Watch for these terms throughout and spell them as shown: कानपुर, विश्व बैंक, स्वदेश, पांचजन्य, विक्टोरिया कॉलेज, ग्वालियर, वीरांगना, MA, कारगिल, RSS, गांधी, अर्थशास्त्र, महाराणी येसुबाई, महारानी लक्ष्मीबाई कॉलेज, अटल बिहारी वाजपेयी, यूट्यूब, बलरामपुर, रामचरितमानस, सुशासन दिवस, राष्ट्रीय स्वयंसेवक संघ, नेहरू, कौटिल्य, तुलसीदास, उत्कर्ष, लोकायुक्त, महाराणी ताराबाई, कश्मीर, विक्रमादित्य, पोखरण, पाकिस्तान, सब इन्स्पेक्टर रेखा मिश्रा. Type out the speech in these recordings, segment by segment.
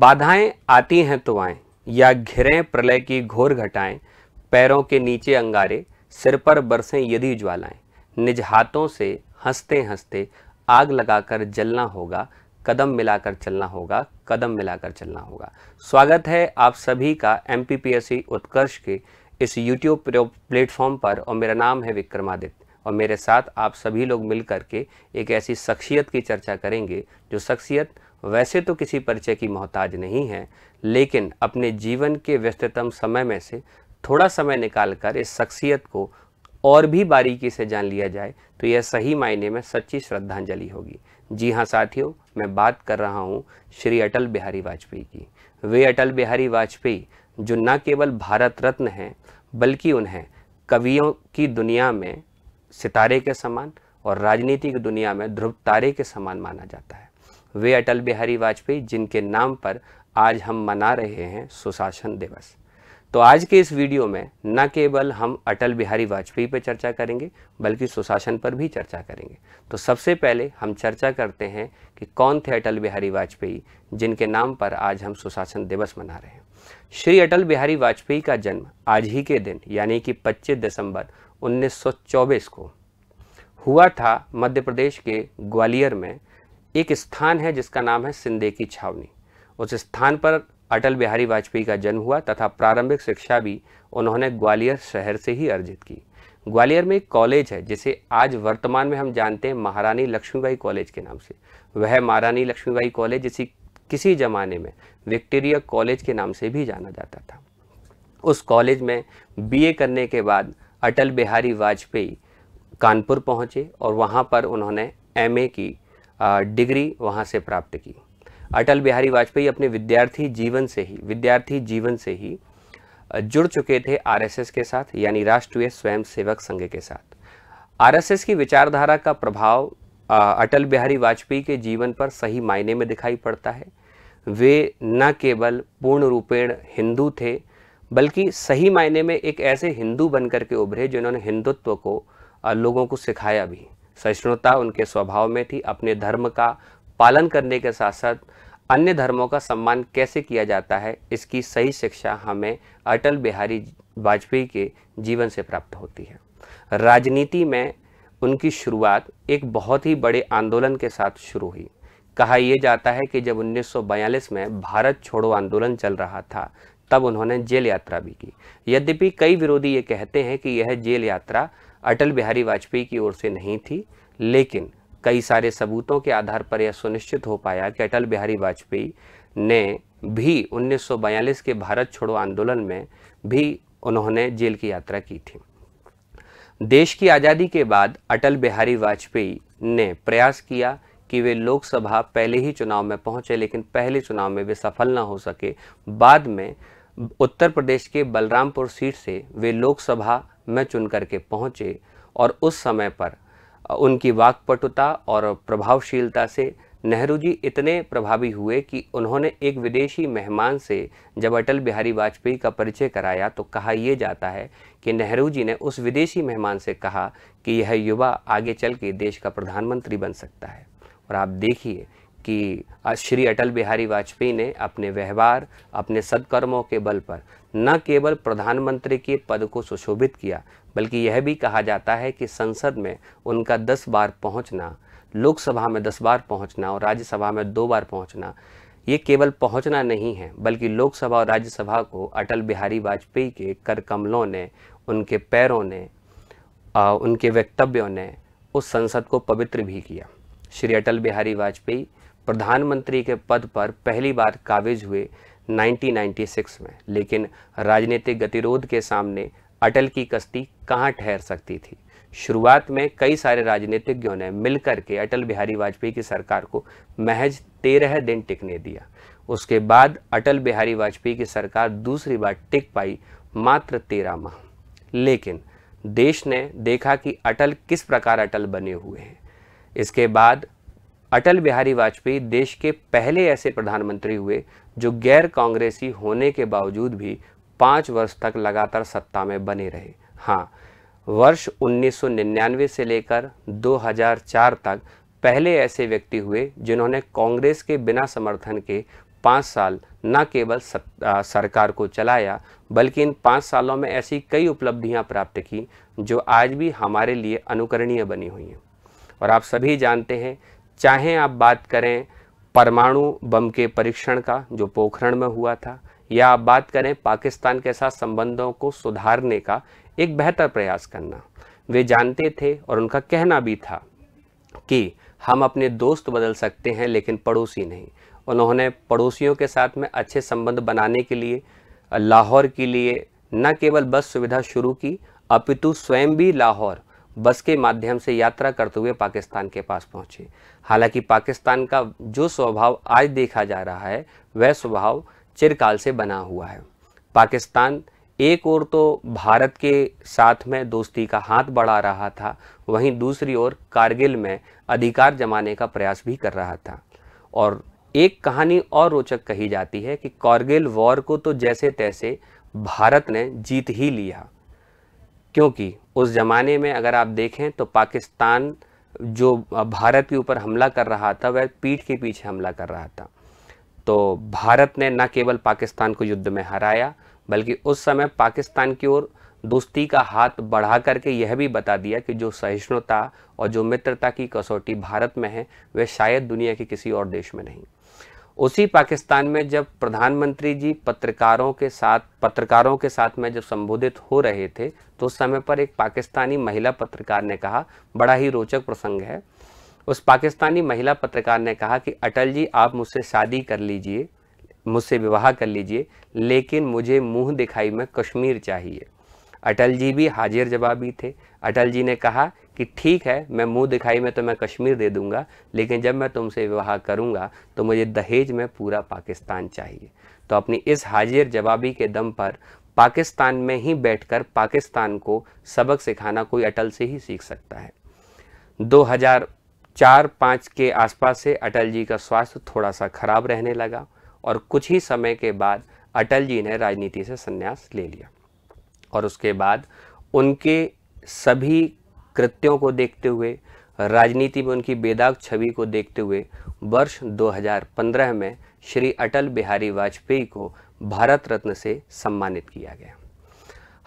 बाधाएं आती हैं तो आएं, या घिरें प्रलय की घोर घटाएं, पैरों के नीचे अंगारे, सिर पर बरसें यदि ज्वालाएं, निज हाथों से हंसते हंसते आग लगाकर जलना होगा, कदम मिलाकर चलना होगा, कदम मिलाकर चलना होगा। स्वागत है आप सभी का एमपीपीएससी उत्कर्ष के इस यूट्यूब प्लेटफॉर्म पर, और मेरा नाम है विक्रमादित्य, और मेरे साथ आप सभी लोग मिल करके एक ऐसी शख्सियत की चर्चा करेंगे जो शख्सियत वैसे तो किसी परिचय की मोहताज नहीं है, लेकिन अपने जीवन के व्यस्ततम समय में से थोड़ा समय निकालकर इस शख्सियत को और भी बारीकी से जान लिया जाए तो यह सही मायने में सच्ची श्रद्धांजलि होगी। जी हाँ साथियों, मैं बात कर रहा हूँ श्री अटल बिहारी वाजपेयी की। वे अटल बिहारी वाजपेयी जो न केवल भारत रत्न हैं, बल्कि उन्हें कवियों की दुनिया में सितारे के समान और राजनीति की दुनिया में ध्रुव तारे के समान माना जाता है। वे अटल बिहारी वाजपेयी जिनके नाम पर आज हम मना रहे हैं सुशासन दिवस। तो आज के इस वीडियो में न केवल हम अटल बिहारी वाजपेयी पर चर्चा करेंगे, बल्कि सुशासन पर भी चर्चा करेंगे। तो सबसे पहले हम चर्चा करते हैं कि कौन थे अटल बिहारी वाजपेयी जिनके नाम पर आज हम सुशासन दिवस मना रहे हैं। श्री अटल बिहारी वाजपेयी का जन्म आज ही के दिन यानी कि 25 दिसंबर 1924 को हुआ था मध्य प्रदेश के ग्वालियर में। एक स्थान है जिसका नाम है सिंधे की छावनी। उस स्थान पर अटल बिहारी वाजपेयी का जन्म हुआ तथा प्रारंभिक शिक्षा भी उन्होंने ग्वालियर शहर से ही अर्जित की। ग्वालियर में एक कॉलेज है जिसे आज वर्तमान में हम जानते हैं महारानी लक्ष्मीबाई कॉलेज के नाम से। वह महारानी लक्ष्मीबाई कॉलेज जिसे किसी ज़माने में विक्टोरिया कॉलेज के नाम से भी जाना जाता था। उस कॉलेज में BA करने के बाद अटल बिहारी वाजपेयी कानपुर पहुँचे और वहाँ पर उन्होंने MA की डिग्री वहाँ से प्राप्त की। अटल बिहारी वाजपेयी अपने विद्यार्थी जीवन से ही जुड़ चुके थे RSS के साथ, यानी राष्ट्रीय स्वयंसेवक संघ के साथ। RSS की विचारधारा का प्रभाव अटल बिहारी वाजपेयी के जीवन पर सही मायने में दिखाई पड़ता है। वे न केवल पूर्ण रूपेण हिंदू थे, बल्कि सही मायने में एक ऐसे हिंदू बनकर के उभरे जिन्होंने हिंदुत्व को लोगों को सिखाया भी। सहिष्णुता उनके स्वभाव में थी। अपने धर्म का पालन करने के साथ साथ अन्य धर्मों का सम्मान कैसे किया जाता है, इसकी सही शिक्षा हमें अटल बिहारी वाजपेयी के जीवन से प्राप्त होती है। राजनीति में उनकी शुरुआत एक बहुत ही बड़े आंदोलन के साथ शुरू हुई। कहा यह जाता है कि जब 1942 में भारत छोड़ो आंदोलन चल रहा था, तब उन्होंने जेल यात्रा भी की। यद्यपि कई विरोधी ये कहते हैं कि यह जेल यात्रा अटल बिहारी वाजपेयी की ओर से नहीं थी, लेकिन कई सारे सबूतों के आधार पर यह सुनिश्चित हो पाया कि अटल बिहारी वाजपेयी ने भी 1942 के भारत छोड़ो आंदोलन में भी उन्होंने जेल की यात्रा की थी। देश की आज़ादी के बाद अटल बिहारी वाजपेयी ने प्रयास किया कि वे लोकसभा पहले ही चुनाव में पहुंचे, लेकिन पहले चुनाव में वे सफल ना हो सके। बाद में उत्तर प्रदेश के बलरामपुर सीट से वे लोकसभा में चुन करके पहुँचे, और उस समय पर उनकी वाक्पटुता और प्रभावशीलता से नेहरू जी इतने प्रभावी हुए कि उन्होंने एक विदेशी मेहमान से जब अटल बिहारी वाजपेयी का परिचय कराया, तो कहा यह जाता है कि नेहरू जी ने उस विदेशी मेहमान से कहा कि यह युवा आगे चल के देश का प्रधानमंत्री बन सकता है। और आप देखिए कि श्री अटल बिहारी वाजपेयी ने अपने व्यवहार, अपने सद्कर्मों के बल पर न केवल प्रधानमंत्री के पद को सुशोभित किया, बल्कि यह भी कहा जाता है कि संसद में उनका 10 बार पहुंचना, लोकसभा में 10 बार पहुंचना और राज्यसभा में 2 बार पहुंचना, ये केवल पहुंचना नहीं है, बल्कि लोकसभा और राज्यसभा को अटल बिहारी वाजपेयी के कर कमलों ने, उनके पैरों ने, उनके वक्तव्यों ने उस संसद को पवित्र भी किया। श्री अटल बिहारी वाजपेयी प्रधानमंत्री के पद पर पहली बार काबिज हुए 1996 में, लेकिन राजनीतिक गतिरोध के सामने अटल की कश्ती कहाँ ठहर सकती थी। शुरुआत में कई सारे राजनीतिज्ञों ने मिलकर के अटल बिहारी वाजपेयी की सरकार को महज 13 दिन टिकने दिया। उसके बाद अटल बिहारी वाजपेयी की सरकार दूसरी बार टिक पाई मात्र 13 माह। लेकिन देश ने देखा कि अटल किस प्रकार अटल बने हुए हैं। इसके बाद अटल बिहारी वाजपेयी देश के पहले ऐसे प्रधानमंत्री हुए जो गैर कांग्रेसी होने के बावजूद भी 5 वर्ष तक लगातार सत्ता में बने रहे। हाँ, वर्ष 1999 से लेकर 2004 तक पहले ऐसे व्यक्ति हुए जिन्होंने कांग्रेस के बिना समर्थन के 5 साल न केवल सरकार को चलाया बल्कि इन 5 सालों में ऐसी कई उपलब्धियां प्राप्त की जो आज भी हमारे लिए अनुकरणीय बनी हुई हैं। और आप सभी जानते हैं, चाहे आप बात करें परमाणु बम के परीक्षण का जो पोखरण में हुआ था, या आप बात करें पाकिस्तान के साथ संबंधों को सुधारने का एक बेहतर प्रयास करना, वे जानते थे और उनका कहना भी था कि हम अपने दोस्त बदल सकते हैं लेकिन पड़ोसी नहीं। उन्होंने पड़ोसियों के साथ में अच्छे संबंध बनाने के लिए लाहौर के लिए न केवल बस सुविधा शुरू की अपितु स्वयं भी लाहौर बस के माध्यम से यात्रा करते हुए पाकिस्तान के पास पहुंचे। हालांकि पाकिस्तान का जो स्वभाव आज देखा जा रहा है वह स्वभाव चिरकाल से बना हुआ है। पाकिस्तान एक ओर तो भारत के साथ में दोस्ती का हाथ बढ़ा रहा था, वहीं दूसरी ओर कारगिल में अधिकार जमाने का प्रयास भी कर रहा था। और एक कहानी और रोचक कही जाती है कि कारगिल वॉर को तो जैसे तैसे भारत ने जीत ही लिया, क्योंकि उस ज़माने में अगर आप देखें तो पाकिस्तान जो भारत के ऊपर हमला कर रहा था वह पीठ के पीछे हमला कर रहा था। तो भारत ने न केवल पाकिस्तान को युद्ध में हराया बल्कि उस समय पाकिस्तान की ओर दोस्ती का हाथ बढ़ा करके यह भी बता दिया कि जो सहिष्णुता और जो मित्रता की कसौटी भारत में है वह शायद दुनिया के किसी और देश में नहीं। उसी पाकिस्तान में जब प्रधानमंत्री जी पत्रकारों के साथ में जब संबोधित हो रहे थे तो उस समय पर एक पाकिस्तानी महिला पत्रकार ने कहा, बड़ा ही रोचक प्रसंग है, उस पाकिस्तानी महिला पत्रकार ने कहा कि अटल जी आप मुझसे शादी कर लीजिए, मुझसे विवाह कर लीजिए, लेकिन मुझे मुँह दिखाई में कश्मीर चाहिए। अटल जी भी हाजिर जवाबी थे। अटल जी ने कहा कि ठीक है, मैं मुंह दिखाई में तो मैं कश्मीर दे दूंगा, लेकिन जब मैं तुमसे विवाह करूंगा तो मुझे दहेज में पूरा पाकिस्तान चाहिए। तो अपनी इस हाजिर जवाबी के दम पर पाकिस्तान में ही बैठकर पाकिस्तान को सबक सिखाना कोई अटल से ही सीख सकता है। 2004-05 के आसपास से अटल जी का स्वास्थ्य थोड़ा सा खराब रहने लगा और कुछ ही समय के बाद अटल जी ने राजनीति से संन्यास ले लिया। और उसके बाद उनके सभी कृत्यों को देखते हुए, राजनीति में उनकी बेदाग छवि को देखते हुए, वर्ष 2015 में श्री अटल बिहारी वाजपेयी को भारत रत्न से सम्मानित किया गया।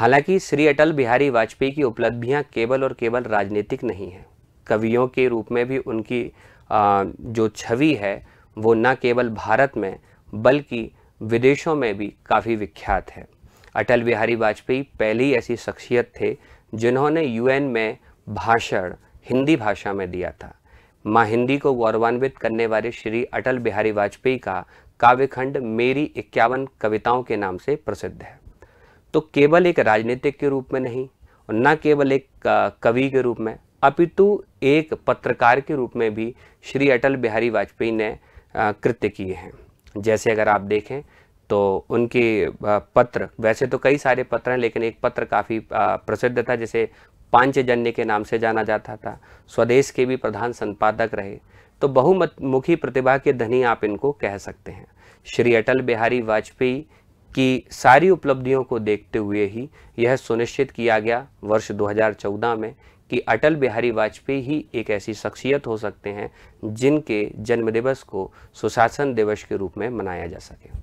हालांकि श्री अटल बिहारी वाजपेयी की उपलब्धियां केवल और केवल राजनीतिक नहीं हैं, कवियों के रूप में भी उनकी जो छवि है वो न केवल भारत में बल्कि विदेशों में भी काफ़ी विख्यात है। अटल बिहारी वाजपेयी पहली ऐसी शख्सियत थे जिन्होंने यूएन में भाषण हिंदी भाषा में दिया था। माँ हिंदी को गौरवान्वित करने वाले श्री अटल बिहारी वाजपेयी का काव्यखंड मेरी 51 कविताओं के नाम से प्रसिद्ध है। तो केवल एक राजनीतिक के रूप में नहीं और न केवल एक कवि के रूप में अपितु एक पत्रकार के रूप में भी श्री अटल बिहारी वाजपेयी ने कृत्य किए हैं। जैसे अगर आप देखें तो उनके पत्र, वैसे तो कई सारे पत्र हैं लेकिन एक पत्र काफ़ी प्रसिद्ध था जिसे पांचजन्य के नाम से जाना जाता था। स्वदेश के भी प्रधान संपादक रहे, तो बहुमुखी प्रतिभा के धनी आप इनको कह सकते हैं। श्री अटल बिहारी वाजपेयी की सारी उपलब्धियों को देखते हुए ही यह सुनिश्चित किया गया वर्ष 2014 में कि अटल बिहारी वाजपेयी ही एक ऐसी शख्सियत हो सकते हैं जिनके जन्मदिवस को सुशासन दिवस के रूप में मनाया जा सके।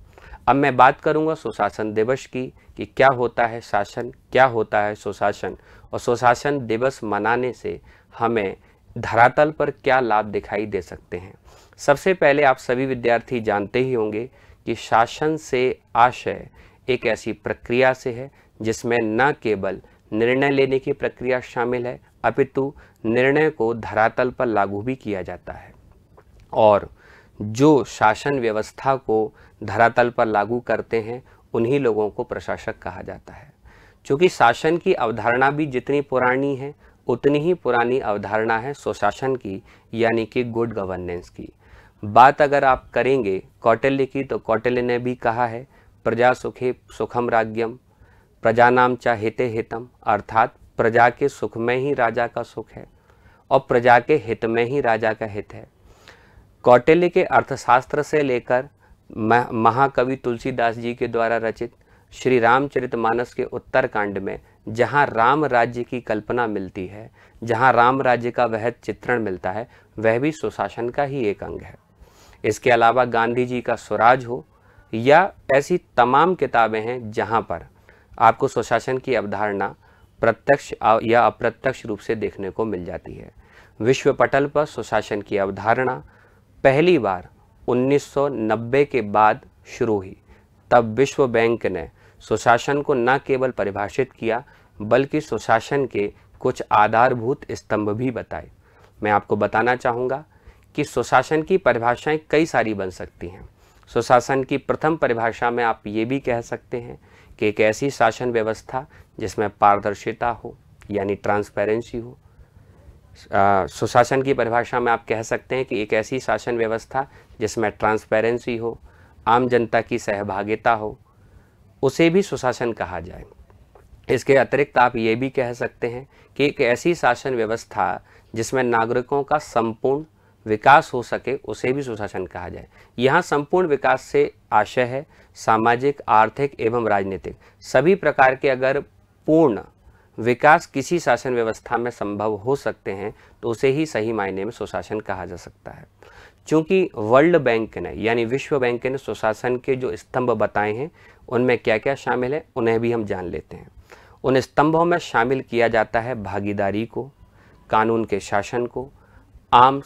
अब मैं बात करूंगा सुशासन दिवस की कि क्या होता है शासन, क्या होता है सुशासन, और सुशासन दिवस मनाने से हमें धरातल पर क्या लाभ दिखाई दे सकते हैं। सबसे पहले आप सभी विद्यार्थी जानते ही होंगे कि शासन से आशय एक ऐसी प्रक्रिया से है जिसमें न केवल निर्णय लेने की प्रक्रिया शामिल है अपितु निर्णय को धरातल पर लागू भी किया जाता है। और जो शासन व्यवस्था को धरातल पर लागू करते हैं उन्हीं लोगों को प्रशासक कहा जाता है। क्योंकि शासन की अवधारणा भी जितनी पुरानी है उतनी ही पुरानी अवधारणा है सुशासन की, यानी कि गुड गवर्नेंस की। बात अगर आप करेंगे कौटिल्य की तो कौटिल्य ने भी कहा है, प्रजा सुखे सुखम राज्यम प्रजानाम चाहेते हितम, अर्थात प्रजा के सुख में ही राजा का सुख है और प्रजा के हित में ही राजा का हित है। कौटिल्य के अर्थशास्त्र से लेकर महाकवि तुलसीदास जी के द्वारा रचित श्री रामचरितमानस के उत्तरकांड में जहाँ राम राज्य की कल्पना मिलती है, जहाँ राम राज्य का वह चित्रण मिलता है, वह भी सुशासन का ही एक अंग है। इसके अलावा गांधी जी का स्वराज हो या ऐसी तमाम किताबें हैं जहां पर आपको स्वशासन की अवधारणा प्रत्यक्ष या अप्रत्यक्ष रूप से देखने को मिल जाती है। विश्व पटल पर स्वशासन की अवधारणा पहली बार 1990 के बाद शुरू हुई। तब विश्व बैंक ने स्वशासन को न केवल परिभाषित किया बल्कि स्वशासन के कुछ आधारभूत स्तंभ भी बताए। मैं आपको बताना चाहूँगा कि स्वशासन की परिभाषाएं कई सारी बन सकती हैं। स्वशासन की प्रथम परिभाषा में आप ये भी कह सकते हैं कि एक ऐसी शासन व्यवस्था जिसमें पारदर्शिता हो यानी ट्रांसपेरेंसी हो। स्वशासन की परिभाषा में आप कह सकते हैं कि एक ऐसी शासन व्यवस्था जिसमें ट्रांसपेरेंसी हो, आम जनता की सहभागिता हो, उसे भी स्वशासन कहा जाए। इसके अतिरिक्त आप ये भी कह सकते हैं कि एक ऐसी शासन व्यवस्था जिसमें नागरिकों का संपूर्ण विकास हो सके, उसे भी सुशासन कहा जाए। यहाँ संपूर्ण विकास से आशय है सामाजिक, आर्थिक एवं राजनीतिक सभी प्रकार के। अगर पूर्ण विकास किसी शासन व्यवस्था में संभव हो सकते हैं तो उसे ही सही मायने में सुशासन कहा जा सकता है। चूँकि वर्ल्ड बैंक ने यानी विश्व बैंक ने सुशासन के जो स्तंभ बताए हैं उनमें क्या क्या शामिल है उन्हें भी हम जान लेते हैं। उन स्तंभों में शामिल किया जाता है भागीदारी को, कानून के शासन को, आम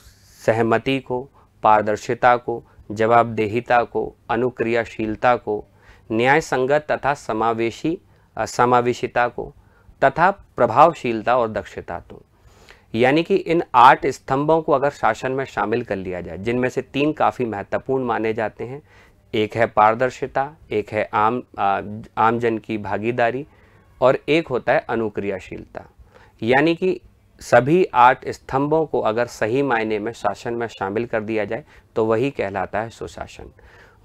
सहमति को, पारदर्शिता को, जवाबदेहिता को, अनुक्रियाशीलता को, न्याय संगत तथा समावेशिता को तथा प्रभावशीलता और दक्षता। तो यानी कि इन 8 स्तंभों को अगर शासन में शामिल कर लिया जाए, जिनमें से 3 काफ़ी महत्वपूर्ण माने जाते हैं। एक है पारदर्शिता, एक है आमजन की भागीदारी और एक होता है अनुक्रियाशीलता। यानी कि सभी 8 स्तंभों को अगर सही मायने में शासन में शामिल कर दिया जाए तो वही कहलाता है सुशासन।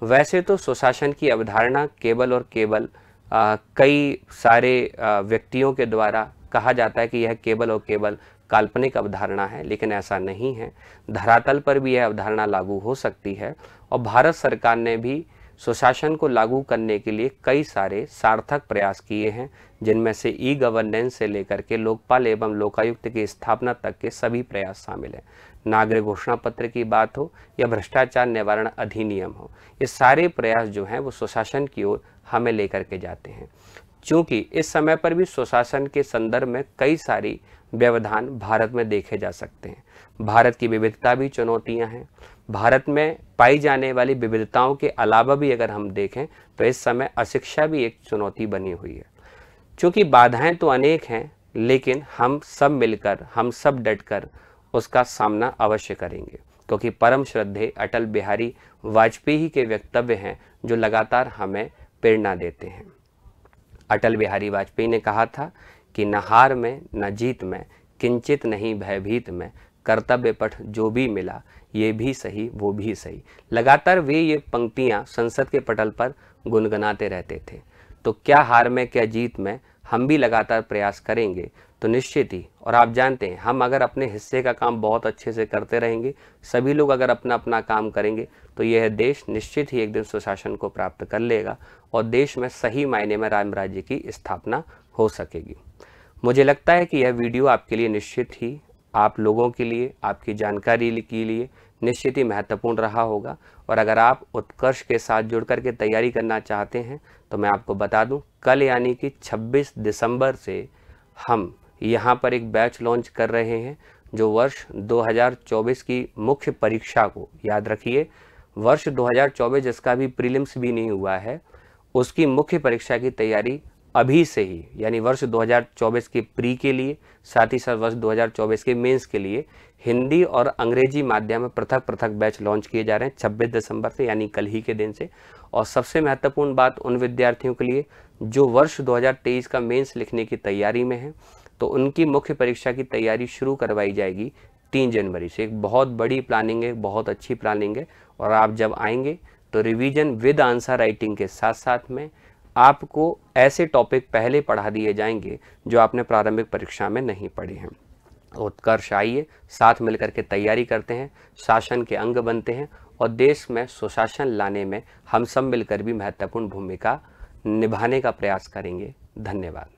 वैसे तो सुशासन की अवधारणा केवल और केवल कई सारे व्यक्तियों के द्वारा कहा जाता है कि यह केवल और केवल काल्पनिक अवधारणा है, लेकिन ऐसा नहीं है। धरातल पर भी यह अवधारणा लागू हो सकती है और भारत सरकार ने भी सुशासन को लागू करने के लिए कई सारे सार्थक प्रयास किए हैं, जिनमें से ई गवर्नेंस से लेकर के लोकपाल एवं लोकायुक्त की स्थापना तक के सभी प्रयास शामिल हैं। नागरिक घोषणा पत्र की बात हो या भ्रष्टाचार निवारण अधिनियम हो, ये सारे प्रयास जो हैं वो सुशासन की ओर हमें लेकर के जाते हैं। चूँकि इस समय पर भी सुशासन के संदर्भ में कई सारी व्यवधान भारत में देखे जा सकते हैं। भारत की विविधता भी चुनौतियाँ हैं। भारत में पाई जाने वाली विविधताओं के अलावा भी अगर हम देखें तो इस समय अशिक्षा भी एक चुनौती बनी हुई है। चूँकि बाधाएं तो अनेक हैं, लेकिन हम सब मिलकर, हम सब डटकर उसका सामना अवश्य करेंगे, क्योंकि परम श्रद्धेय अटल बिहारी वाजपेयी के वक्तव्य हैं जो लगातार हमें प्रेरणा देते हैं। अटल बिहारी वाजपेयी ने कहा था कि न हार में न जीत में, किंचित नहीं भयभीत में, कर्तव्य पथ जो भी मिला ये भी सही वो भी सही। लगातार वे ये पंक्तियाँ संसद के पटल पर गुनगुनाते रहते थे। तो क्या हार में क्या जीत में हम भी लगातार प्रयास करेंगे तो निश्चित ही, और आप जानते हैं हम अगर अपने हिस्से का काम बहुत अच्छे से करते रहेंगे, सभी लोग अगर अपना अपना काम करेंगे तो यह देश निश्चित ही एक दिन सुशासन को प्राप्त कर लेगा और देश में सही मायने में राम राज्य की स्थापना हो सकेगी। मुझे लगता है कि यह वीडियो आपके लिए निश्चित ही, आप लोगों के लिए, आपकी जानकारी के लिए निश्चित ही महत्वपूर्ण रहा होगा। और अगर आप उत्कर्ष के साथ जुड़ कर के तैयारी करना चाहते हैं तो मैं आपको बता दूं, कल यानी कि 26 दिसंबर से हम यहां पर एक बैच लॉन्च कर रहे हैं जो वर्ष 2024 की मुख्य परीक्षा को, याद रखिए वर्ष 2024 जिसका भी प्रीलिम्स भी नहीं हुआ है, उसकी मुख्य परीक्षा की तैयारी अभी से ही यानी वर्ष 2024 के प्री के लिए, साथ ही साथ वर्ष 2024 के मेंस के लिए हिंदी और अंग्रेजी माध्यम में पृथक पृथक बैच लॉन्च किए जा रहे हैं 26 दिसंबर से यानी कल ही के दिन से। और सबसे महत्वपूर्ण बात उन विद्यार्थियों के लिए जो वर्ष 2023 का मेंस लिखने की तैयारी में है, तो उनकी मुख्य परीक्षा की तैयारी शुरू करवाई जाएगी 3 जनवरी से। एक बहुत बड़ी प्लानिंग है, बहुत अच्छी प्लानिंग है। और आप जब आएंगे तो रिवीजन विद आंसर राइटिंग के साथ साथ में आपको ऐसे टॉपिक पहले पढ़ा दिए जाएंगे जो आपने प्रारंभिक परीक्षा में नहीं पढ़े हैं। उत्कर्ष आइए, साथ मिलकर के तैयारी करते हैं, शासन के अंग बनते हैं और देश में सुशासन लाने में हम सब मिलकर भी महत्वपूर्ण भूमिका निभाने का प्रयास करेंगे। धन्यवाद।